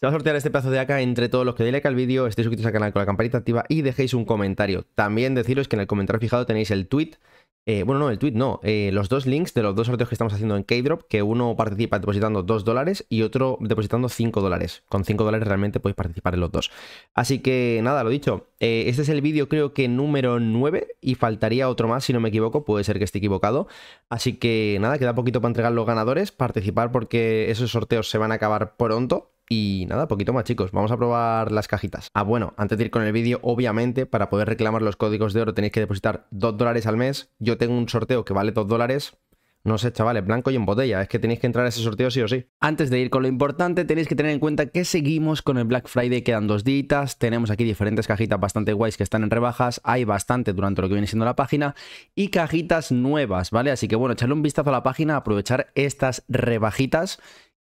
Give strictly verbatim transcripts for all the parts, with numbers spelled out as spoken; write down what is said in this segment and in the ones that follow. Se va a sortear este pedazo de A K entre todos los que deis like al vídeo, estéis suscritos al canal con la campanita activa y dejéis un comentario. También deciros que en el comentario fijado tenéis el tweet. Eh, bueno, no, el tweet no. Eh, los dos links de los dos sorteos que estamos haciendo en KEYDROP, que uno participa depositando dos dólares y otro depositando cinco dólares. Con cinco dólares realmente podéis participar en los dos. Así que nada, lo dicho. Eh, este es el vídeo creo que número nueve y faltaría otro más si no me equivoco. Puede ser que esté equivocado. Así que nada, queda poquito para entregar los ganadores. Participar porque esos sorteos se van a acabar pronto. Y nada, poquito más chicos, vamos a probar las cajitas. Ah bueno, antes de ir con el vídeo, obviamente para poder reclamar los códigos de oro tenéis que depositar dos dólares al mes. Yo tengo un sorteo que vale dos dólares. No sé, chavales, blanco y en botella. Es que tenéis que entrar a ese sorteo sí o sí. Antes de ir con lo importante, tenéis que tener en cuenta que seguimos con el Black Friday. Quedan dos días. Tenemos aquí diferentes cajitas bastante guays que están en rebajas. Hay bastante durante lo que viene siendo la página. Y cajitas nuevas, ¿vale? Así que bueno, echarle un vistazo a la página, aprovechar estas rebajitas.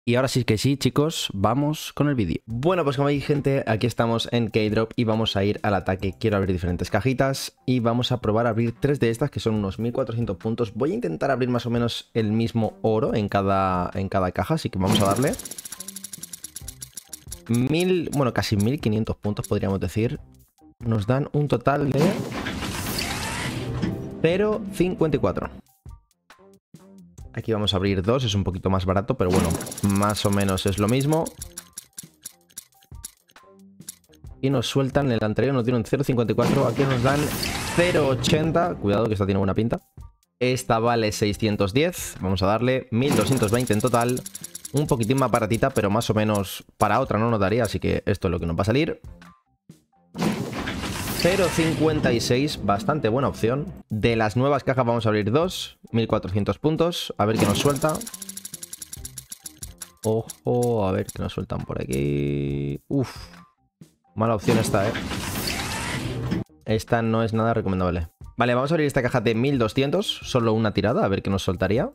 Y ahora sí que sí, chicos, vamos con el vídeo. Bueno, pues como veis, gente, aquí estamos en KEYDROP y vamos a ir al ataque. Quiero abrir diferentes cajitas y vamos a probar a abrir tres de estas, que son unos mil cuatrocientos puntos. Voy a intentar abrir más o menos el mismo oro en cada, en cada caja, así que vamos a darle. mil, bueno, casi mil quinientos puntos, podríamos decir. Nos dan un total de cero coma cincuenta y cuatro. Aquí vamos a abrir dos, es un poquito más barato, pero bueno, más o menos es lo mismo. Y nos sueltan, el anterior nos dieron cero coma cincuenta y cuatro, aquí nos dan cero coma ochenta. Cuidado que esta tiene buena pinta. Esta vale seiscientos diez, vamos a darle mil doscientos veinte en total. Un poquitín más baratita, pero más o menos para otra no nos daría, así que esto es lo que nos va a salir. cero coma cincuenta y seis, bastante buena opción. De las nuevas cajas vamos a abrir dos, mil cuatrocientos puntos, a ver qué nos suelta. Ojo, a ver qué nos sueltan por aquí. Uf, mala opción esta, eh. Esta no es nada recomendable. Vale, vamos a abrir esta caja de mil doscientos, solo una tirada, a ver qué nos soltaría.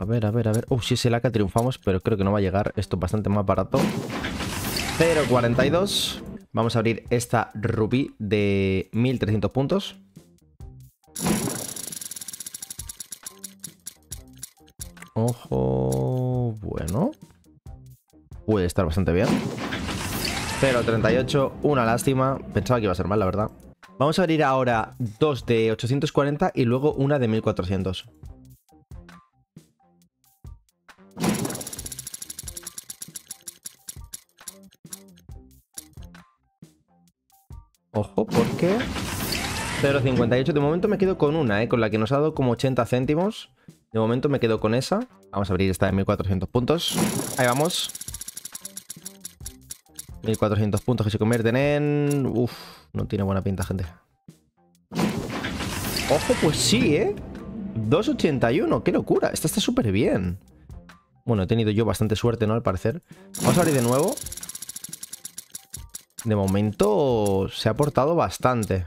A ver, a ver, a ver. Uf, si es el A K triunfamos, pero creo que no va a llegar. Esto es bastante más barato. cero coma cuarenta y dos. Vamos a abrir esta rubí de mil trescientos puntos. Ojo, bueno. Puede estar bastante bien. cero coma treinta y ocho, una lástima. Pensaba que iba a ser mal, la verdad. Vamos a abrir ahora dos de ochocientos cuarenta y luego una de mil cuatrocientos. Ojo, porque cero coma cincuenta y ocho. De momento me quedo con una, ¿eh? Con la que nos ha dado como ochenta céntimos. De momento me quedo con esa. Vamos a abrir esta de mil cuatrocientos puntos. Ahí vamos. mil cuatrocientos puntos que se convierten en... Uf, no tiene buena pinta, gente. Ojo, pues sí, ¿eh? dos coma ochenta y uno, qué locura. Esta está súper bien. Bueno, he tenido yo bastante suerte, ¿no? Al parecer. Vamos a abrir de nuevo. De momento se ha portado bastante.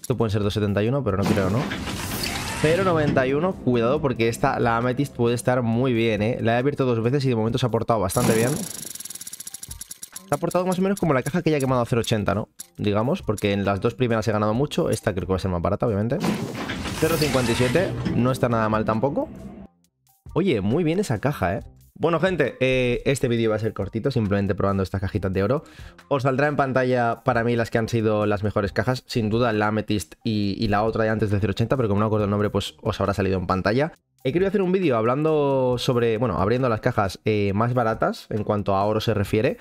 Esto pueden ser dos coma setenta y uno, pero no creo, ¿no? cero coma noventa y uno, cuidado porque esta, la Amethyst puede estar muy bien, ¿eh? La he abierto dos veces y de momento se ha portado bastante bien. Se ha portado más o menos como la caja que ya he quemado a cero coma ochenta, ¿no? Digamos, porque en las dos primeras he ganado mucho. Esta creo que va a ser más barata, obviamente. cero coma cincuenta y siete, no está nada mal tampoco. Oye, muy bien esa caja, ¿eh? Bueno, gente, eh, este vídeo va a ser cortito, simplemente probando estas cajitas de oro. Os saldrá en pantalla para mí las que han sido las mejores cajas. Sin duda la Amethyst y, y la otra de antes de cero coma ochenta, pero como no acuerdo el nombre, pues os habrá salido en pantalla. He querido hacer un vídeo hablando sobre, bueno, abriendo las cajas eh, más baratas en cuanto a oro se refiere.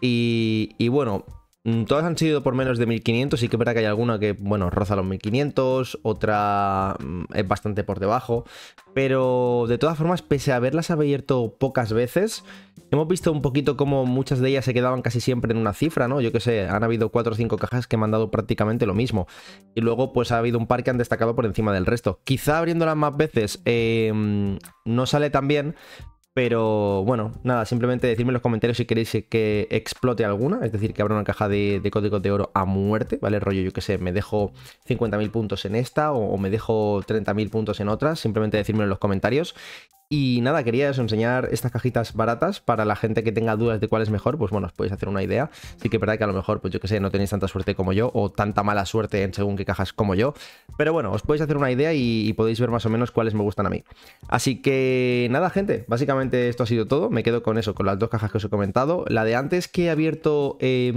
Y, y bueno, todas han sido por menos de mil quinientos, sí que es verdad que hay alguna que, bueno, roza los mil quinientos, otra es bastante por debajo, pero de todas formas, pese a haberlas abierto pocas veces, hemos visto un poquito como muchas de ellas se quedaban casi siempre en una cifra, ¿no? Yo que sé, han habido cuatro o cinco cajas que me han dado prácticamente lo mismo, y luego pues ha habido un par que han destacado por encima del resto. Quizá abriéndolas más veces eh, no sale tan bien. Pero bueno, nada, simplemente decidme en los comentarios si queréis que explote alguna, es decir, que abra una caja de, de códigos de oro a muerte, ¿vale? Rollo, yo que sé, me dejo cincuenta mil puntos en esta o, o me dejo treinta mil puntos en otras, simplemente decídmelo en los comentarios. Y nada, quería eso, enseñar estas cajitas baratas para la gente que tenga dudas de cuál es mejor, pues bueno, os podéis hacer una idea. Sí que es verdad que a lo mejor, pues yo que sé, no tenéis tanta suerte como yo o tanta mala suerte en según qué cajas como yo. Pero bueno, os podéis hacer una idea y, y podéis ver más o menos cuáles me gustan a mí. Así que nada, gente, básicamente esto ha sido todo. Me quedo con eso, con las dos cajas que os he comentado. La de antes que he abierto eh,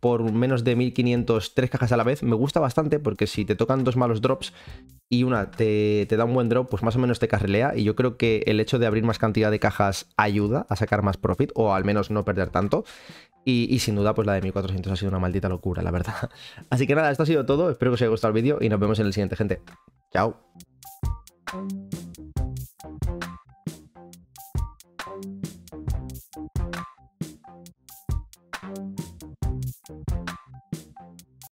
por menos de mil quinientos tres cajas a la vez, me gusta bastante porque si te tocan dos malos drops y una te, te da un buen drop, pues más o menos te carrilea, y yo creo que el hecho de abrir más cantidad de cajas ayuda a sacar más profit o al menos no perder tanto. Y, y sin duda pues la de mil cuatrocientos ha sido una maldita locura, la verdad. Así que nada, esto ha sido todo. Espero que os haya gustado el vídeo y nos vemos en el siguiente, gente. Chao.